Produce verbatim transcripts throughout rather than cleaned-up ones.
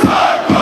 Here we go.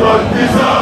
not deserve.